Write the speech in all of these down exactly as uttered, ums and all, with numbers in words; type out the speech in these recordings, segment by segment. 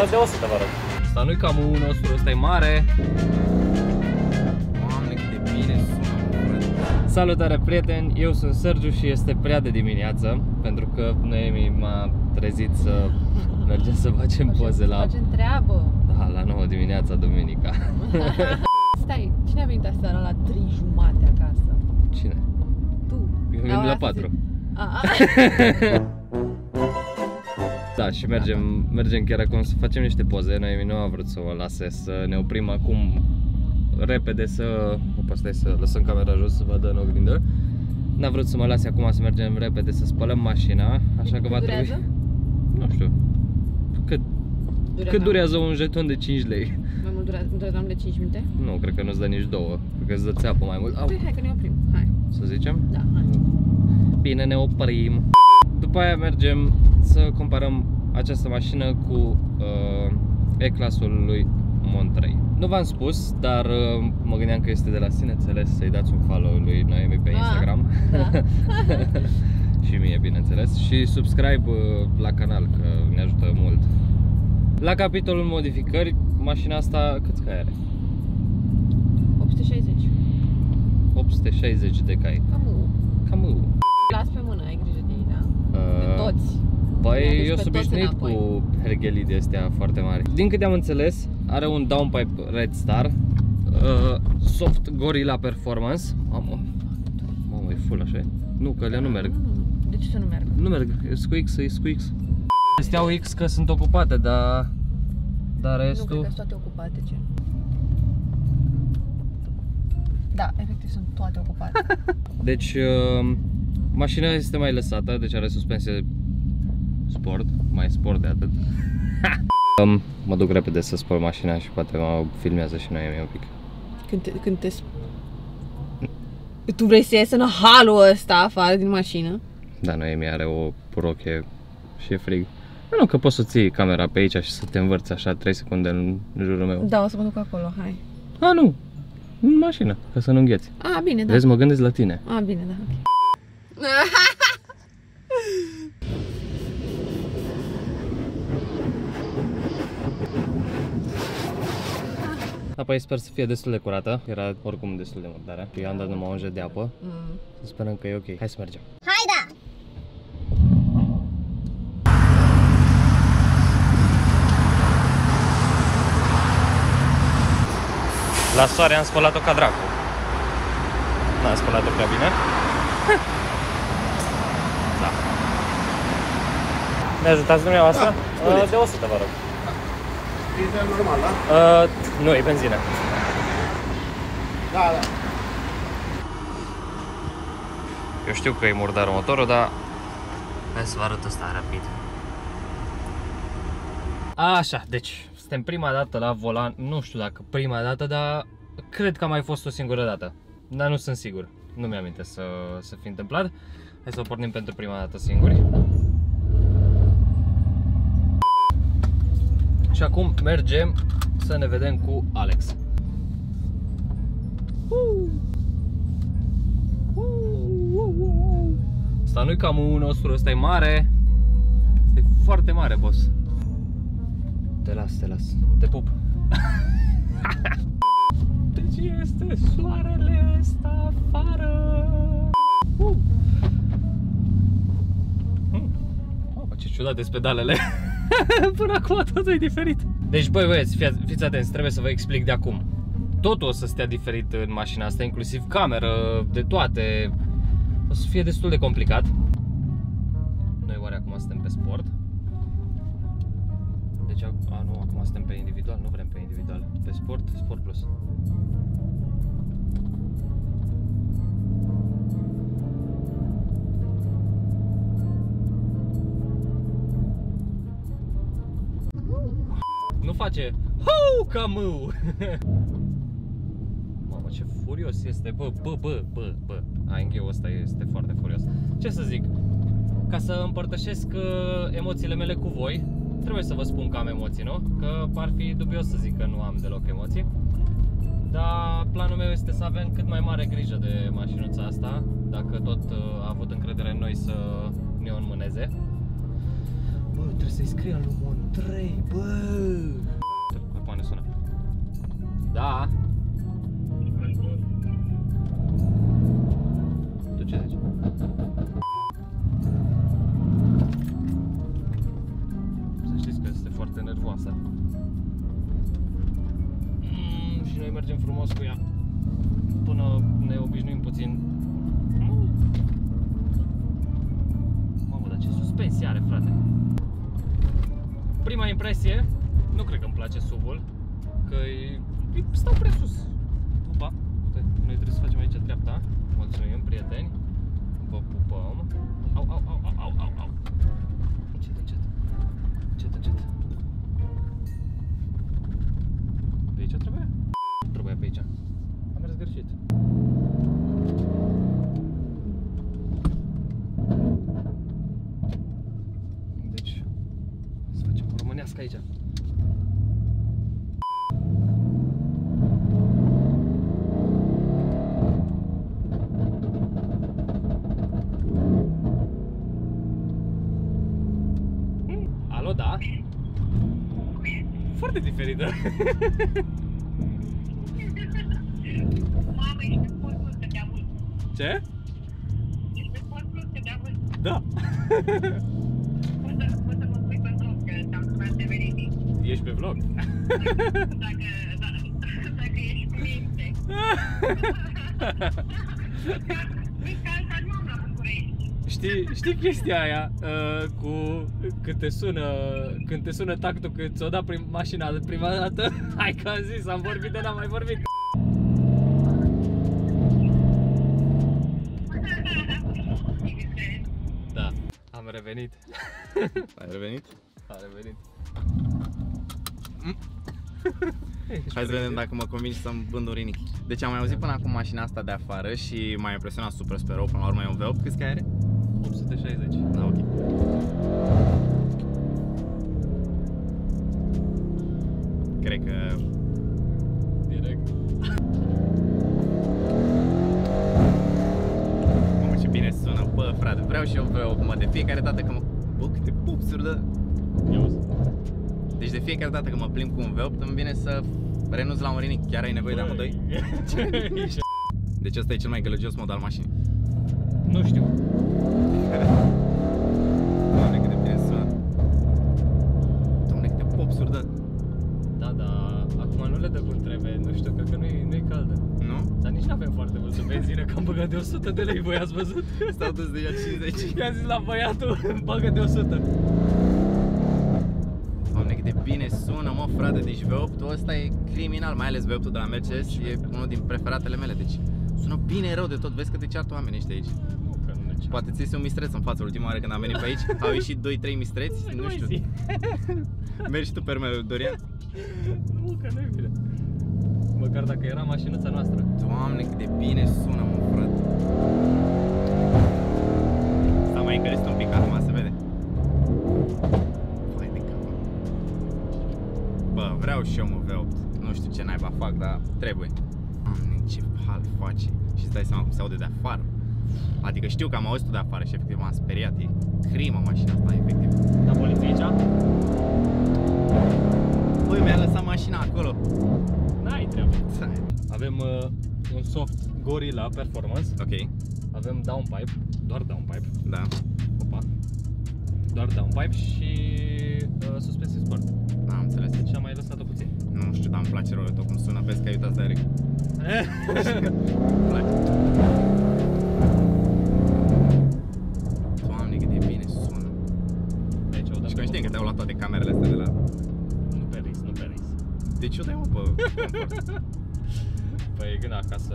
Complet. De o sută, vă rog. Asta nu-i cam unul nostru, ăsta e mare. Oameni, cât de bine sună. Salutare, prieteni! Eu sunt Sergiu și este prea de dimineață, pentru că Noemi m-a trezit să mergem să facem poze la... Facem treabă! Da, la nouă dimineața, duminica. Stai, cine a venit aseară la trei jumate acasă? Cine? Tu! Eu vin la patru. Da, și mergem, mergem chiar acum să facem niște poze. Noemi nu a vrut să o lase, să ne oprim acum repede, să... Opa, stai să lăsăm camera jos să vadă în oglindă. N-a vrut să mă lase acum să mergem repede să spălăm mașina, așa că va trebui... Nu știu... Cât... Durează? Cât durează un jeton de cinci lei? Mai mult durează de cinci minute? Nu, cred că nu-ți dă nici două, cred că-ți dă țeapă mai mult. Păi, hai că ne oprim, hai. Să zicem? Da, hai. Bine, ne oprim. După aia mergem să comparăm această mașină cu uh, E-clasul lui Montrey. Nu v-am spus, dar uh, mă gândeam că este de la sine înțeles să-i dați un follow lui Noemi pe Instagram. Ah, da. Și mie, bineînțeles. Și subscribe uh, la canal, că ne ajută mult. La capitolul modificări, mașina asta câți cai are? opt sute șaizeci. opt sute șaizeci de cai. Cam u. Cam u. Las pe mână, ai grijă de ei, da? De toți. Păi eu sunt obișnuit cu herghelii de astea foarte mari. Din câte am înțeles, are un downpipe Red Star, uh, Soft Gorilla Performance. Mamă, mamă, e full așa. Nu, că le nu merg. De ce să nu merg? Nu merg, e squeaks, e squeaks. Steau X că sunt ocupate, dar... Dar restul... Nu, cred că sunt toate ocupate, ce? Da, efectiv sunt toate ocupate. Deci, uh, mașina este mai lăsată, deci are suspensie sport, mai sport de atât. Mă duc repede să spăl mașina și poate mă filmează și Noemi un pic. Când te... Când te... Tu vrei să ies în halul ăsta afară din mașină? Da, Noemi are o roche și e frig. Nu, că poți să ții camera pe aici și să te învârți așa trei secunde în jurul meu. Da, o să mă duc acolo, hai. A, nu, în mașină, ca să nu îngheți. A, bine, da. Vezi, mă gândesc la tine. A, bine, da, ok. Apa, sper să fie destul de curată. Era oricum destul de murdare. Eu am dat numai un jet de apă. Mm. Să sperăm că e ok. Hai să mergem. Hai, da! La soare am spălat-o ca dracu. N-am spălat-o prea bine. Da. Ne ajutați dumneavoastră? Da, uh, de o sută, vă rog. E normal, da? Uh, nu, e benzină. Da, da. Eu știu că e murdar motorul, dar... Hai să vă arăt asta rapid. Așa, deci... Suntem prima dată la volan, nu știu dacă prima dată, dar cred că a mai fost o singură dată. Dar nu sunt sigur, nu mi-aminte să, să fi întâmplat. Hai să o pornim pentru prima dată singuri. Și acum mergem să ne vedem cu Alex. Asta nu-i camul nostru, ăsta e mare. Asta e foarte mare, boss. Te las, te las, te pup. Deci este soarele ăsta afară. Uh. Mm. Oh, ce ciudat de pedalele. Până acum totul e diferit. Deci băi băieți, fia, fiți atenți, trebuie să vă explic de acum. Totul o să stea diferit în mașina asta, inclusiv cameră, de toate. O să fie destul de complicat. Noi oare acum suntem pe sport? Deci, a, nu, acum suntem pe individual, nu vrem pe individual, pe sport, sport plus. Nu face hou ca mâu! Mamă, ce furios este, bă, bă, bă, bă, bă. A N G-ul ăsta este foarte furios. Ce să zic, ca să împărtășesc emoțiile mele cu voi, trebuie să vă spun că am emoții, nu? Că ar fi dubios să zic că nu am deloc emoții. Dar planul meu este să avem cât mai mare grijă de mașinuța asta, dacă tot a avut încredere în noi să ne o înmâneze. Bă, trebuie să-i scrie lui Montrey, bă! Acum ne sună. Da? Tu ce zici? Să știți că este foarte nervoasă. Mm, și noi mergem frumos cu ea. Până ne obișnuim puțin. Mamă, dar ce suspensie are, frate! Prima impresie, nu cred că îmi place S U V-ul, că stau prea sus. Pupa, uite, noi trebuie să facem aici dreapta. Mulțumim, prieteni. Vă pupăm. Au, au, au, au, au, au. Încet, încet. Încet, încet. Pe aici trebuia? Trebuia pe aici. Am mers greșit. Deci, să facem o românească aici. Alo, da? Foarte diferită. Mamă, ești pe sport plus că te-a văzut. Ce? Ești pe sport plus că te-a văzut. Da. Poți să, poți să mă pui pe vlog, că te-am spus de verific. Ești pe vlog? Dacă, da, dacă ești cu minte. Nici că alta nu am la București. Știi, știi chestia aia uh, cu când te sună, când te sună tactul, când ți-o da prin mașina de prima dată? Hai că am zis, am vorbit de n-am mai vorbit. Am revenit. Ai revenit? Am revenit. Mm? Hai să vedem dacă mă convingi să-mi vând urinic. Deci am mai auzit până acum mașina asta de afară și m-a impresionat super, sperou. Până la urmă e un V opt, câți cai are? opt sute șaizeci. Da, ok. Cred că... direct. Bine sună, bă, frate, vreau și eu V opt, mă, de fiecare dată că mă... Bă, câte pupsuri dă! Deci de fiecare dată că mă plimb cu un V opt, îmi vine să renunț la un rinic. Chiar ai nevoie de amândoi? Deci ăsta e cel mai gălăgios mod al mașinii. Nu știu. Doamne, cât de bine sună! Doamne, câte pupsuri dă! Da, da, acum nu le dă cum trebuie, nu știu, cred că nu-i nu-i caldă. Nu? Dar nici n-avem foarte multă benzină, că am băgat de o sută de lei, voi ați văzut? S-au dus de ea cincizeci. I-am zis la băiatul, îmi bagă de o sută. Doamne, cât de bine sună, mă, frate, deci V opt-ul ăsta e criminal, mai ales V opt-ul de la Mercedes, e unul din preferatele mele, deci sună bine rău de tot, vezi că te ceartă oamenii ăștia aici. Nu, că nu ceartă. Poate ți-ai un mistreț în față, ultima oară când am venit pe aici, au ieșit doi trei mistreți, nu știu. Mergi tu pe meu, Dorian? Nu, că nu-i bine. Măcar dacă era mașinuța noastră. Doamne, cât de bine sună, mă, frate. S-a mai încălzit un pic acum, se vede. Vai de capă. Bă, vreau și eu, mă, V opt. Nu știu ce naiba fac, dar trebuie. Doamne, ce hal face. Și-ți dai seama cum se aude de afară. Adică știu că am auzit-o de afară și efectiv m-am speriat. E crimă mașina asta, efectiv. Da, poliție aici? Păi, mi-a lăsat mașina acolo. N-ai treabă. Avem uh, un Soft Gorilla Performance. Ok. Avem downpipe, doar downpipe. Da. Opa. Doar downpipe și uh, suspensie sport. Am înțeles. Și am mai lăsat-o puțin. Nu știu, dar îmi place rău de tot cum sună. Vezi că ai uitat direct. Îmi place. Doamne, cât de bine sună. Deci, o și conștient că te-au luat toate camerele astea de la... Deci eu dai, mă, pe confort. Păi, gânda, ca să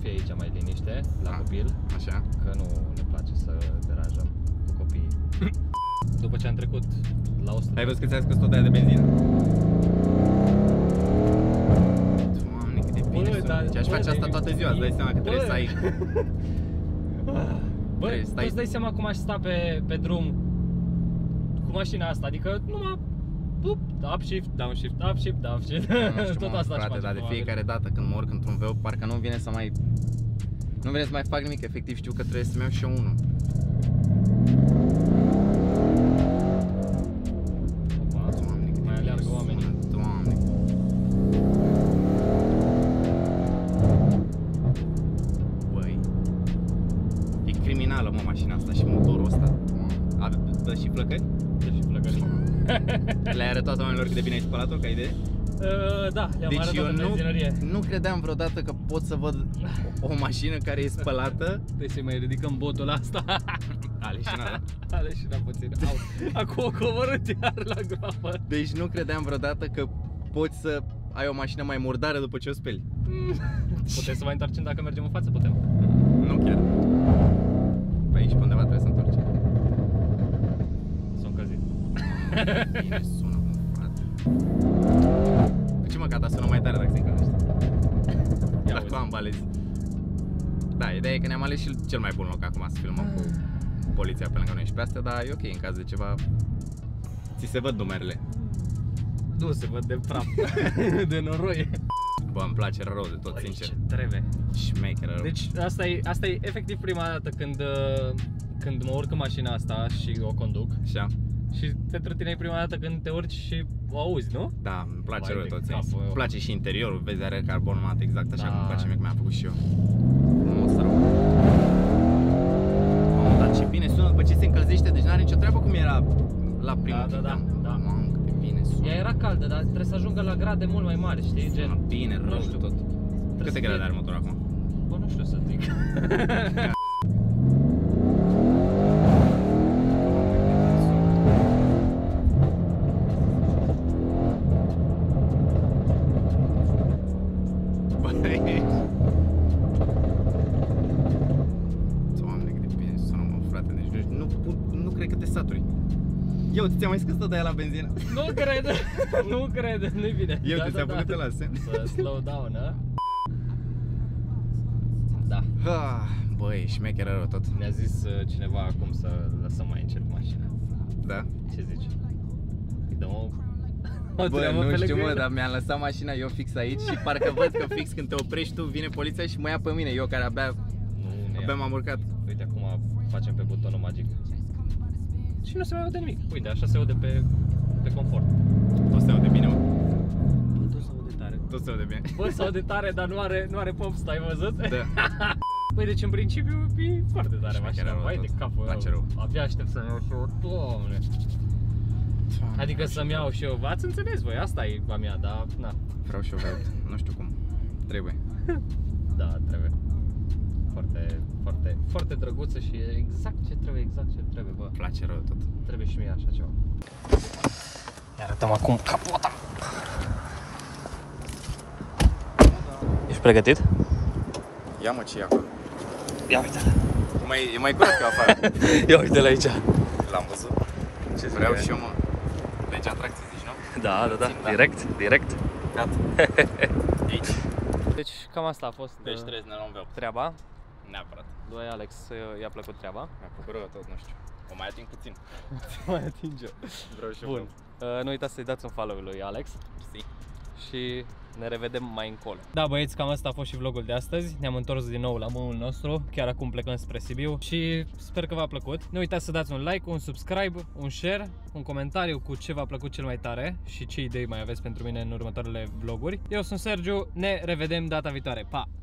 fie aici mai liniște, la A, copil. Așa. Că nu ne place să deranjăm cu copiii. După ce am trecut la o sută... Ai văzut că ți-ai scos tot de aia de benzină? Doamne, cât de bine sunt. Deci aș face asta toată ziua, îți dai seama că trebuie să ai... Băi, tu îți dai seama cum aș sta pe, pe drum cu mașina asta, adică numai... Up, upshift, downshift, upshift, downshift. Nu știu, tot asta, frate, dar de fiecare dată când mă urc într-un V opt, parcă nu-mi vine să mai... Nu-mi vine să mai fac nimic, efectiv știu că trebuie să-mi iau și eu unul. flăcări? Da, și flăcări. Le-ai arătat oamenilor cât de bine ai spălat-o, ca idee? Uh, da, le-am deci arătat în benzinărie. Nu, nu credeam vreodată că pot să văd o, o mașină care e spălată. Trebuie să mai ridicăm botul asta. Aleșina, da? Aleșina puțin. Au. Acum o coborât iar la groapă. Deci nu credeam vreodată că poți să ai o mașină mai murdară după ce o speli. Putem să mai întoarcem dacă mergem în față, putem. Nu chiar. Pe aici pe undeva trebuie să întoarcem. Sunt căzit. Bine sună, mă, frate. De ce mă, gata, sună mai tare dacă se încălzește. Dar cum am ales? Da, ideea e că ne-am ales și cel mai bun loc acum să filmăm cu poliția pe lângă noi și pe astea, dar e ok, în caz de ceva, ți se văd numerele. Nu se văd de praf, de noroi. Bă, îmi place rău de tot, bă, sincer. Ce trebuie. Șmecheră rău. Deci asta e, asta e efectiv prima dată când, când mă urc în mașina asta și o conduc. Așa. Și pentru tine e prima dată când te urci și o auzi, nu? Da, îmi place rău de tot, cap, îmi place și interiorul, vezi, are carbonumat exact așa, da, cum îmi place mie, cum mi-am făcut și eu. Frumos rău. Mamă, dar ce bine sună după ce se încălzește, deci n-are nicio treabă cum era la primul. Da, da, da, da. Mamă, bine sună. Ea era caldă, dar trebuie să ajungă la grade mult mai mari, știi? Gen, sună bine, rău de tot. Câte grade are motorul acum? Bă, nu știu să zic. Doamne, cât de bine sună, mă, frate, deci nu, nu, nu cred că te saturi. Eu ți-am mai scăzut de aia la benzină. Nu cred, nu cred, nu-i bine. Eu da, ți-am da, făcut da, la semn. Slow down, a? Da. Ah, băi, șmecheră rău tot. Ne-a zis cineva acum să lăsăm mai încet mașina. Da? Ce zici? Îi dăm o... o bă, nu știu, mă, dar mi-am lăsat mașina eu fix aici și parcă văd că fix când te oprești tu, vine poliția și mă ia pe mine, eu care abia, nu, abia m-am urcat. Uite, acum facem pe butonul magic. Și nu se mai aude nimic. Uite, așa se aude pe, pe confort. Tot se aude bine, mă. Tot se aude tare. Tot se aude bine. Bă, se aude tare, dar nu are, nu are pop, stai văzut? Da. Păi, deci în principiu e foarte tare mașina. Băi, de capul meu. Abia aștept să-mi iau și eu, Doamne. Adică să-mi iau și eu. Ați înțeles, voi, asta e a mea, dar na. Vreau și eu V opt, nu știu cum. Trebuie. Da, trebuie. Foarte, foarte, foarte drăguță și exact ce trebuie, exact ce trebuie, bă. Îmi place rău tot. Trebuie și mie așa ceva. Ne arătăm acum capota. Ești pregătit? Ia, mă, ce e acolo? Ia uite-l. E mai curat ca afară. Ia uite-l aici. L-am văzut. Ce vreau și eu, mă. Legea atracției, zici, nu? Da, da, da. Direct, direct. Gata. Aici. Deci cam asta a fost. Deci trebuie să ne luăm V opt. Treaba. Neapărat. Doi, Alex, i-a plăcut treaba. Mi-a plăcut rău tot, nu știu. O mai ating puțin. O mai ating eu. Vreau și eu. Bun. Uh, nu uitați să-i dați un follow lui Alex. Si. Și ne revedem mai încolo. Da, băieți, cam asta a fost și vlogul de astăzi. Ne-am întors din nou la mâul nostru. Chiar acum plecăm spre Sibiu. Și sper că v-a plăcut. Nu uitați să dați un like, un subscribe, un share, un comentariu cu ce v-a plăcut cel mai tare și ce idei mai aveți pentru mine în următoarele vloguri. Eu sunt Sergiu, ne revedem data viitoare. Pa!